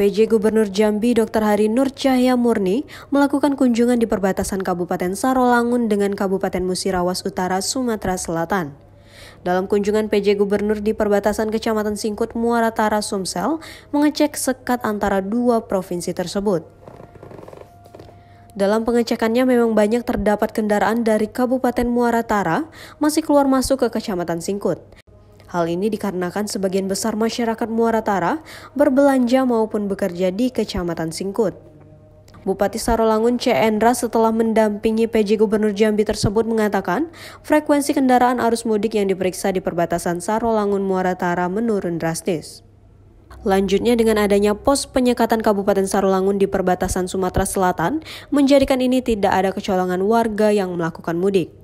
PJ Gubernur Jambi Dr. Hari Nur Cahya Murni melakukan kunjungan di perbatasan Kabupaten Sarolangun dengan Kabupaten Musi Rawas Utara, Sumatera Selatan. Dalam kunjungan PJ Gubernur di perbatasan Kecamatan Singkut, Muratara, Sumsel, mengecek sekat antara dua provinsi tersebut. Dalam pengecekannya memang banyak terdapat kendaraan dari Kabupaten Muratara masih keluar masuk ke Kecamatan Singkut. Hal ini dikarenakan sebagian besar masyarakat Muratara berbelanja maupun bekerja di Kecamatan Singkut. Bupati Sarolangun Cek Endra setelah mendampingi PJ Gubernur Jambi tersebut mengatakan frekuensi kendaraan arus mudik yang diperiksa di perbatasan Sarolangun Muratara menurun drastis. Lanjutnya dengan adanya pos penyekatan Kabupaten Sarolangun di perbatasan Sumatera Selatan menjadikan ini tidak ada kecolongan warga yang melakukan mudik.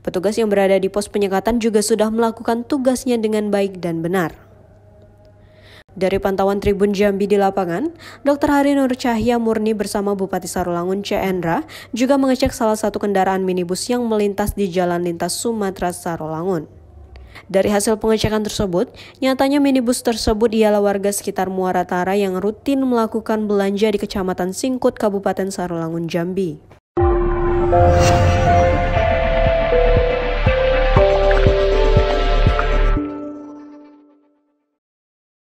Petugas yang berada di pos penyekatan juga sudah melakukan tugasnya dengan baik dan benar. Dari pantauan Tribun Jambi di lapangan, Dr. Hari Nur Cahya Murni bersama Bupati Sarolangun Cek Endra juga mengecek salah satu kendaraan minibus yang melintas di jalan lintas Sumatera Sarolangun. Dari hasil pengecekan tersebut, nyatanya minibus tersebut ialah warga sekitar Muratara yang rutin melakukan belanja di Kecamatan Singkut, Kabupaten Sarolangun, Jambi.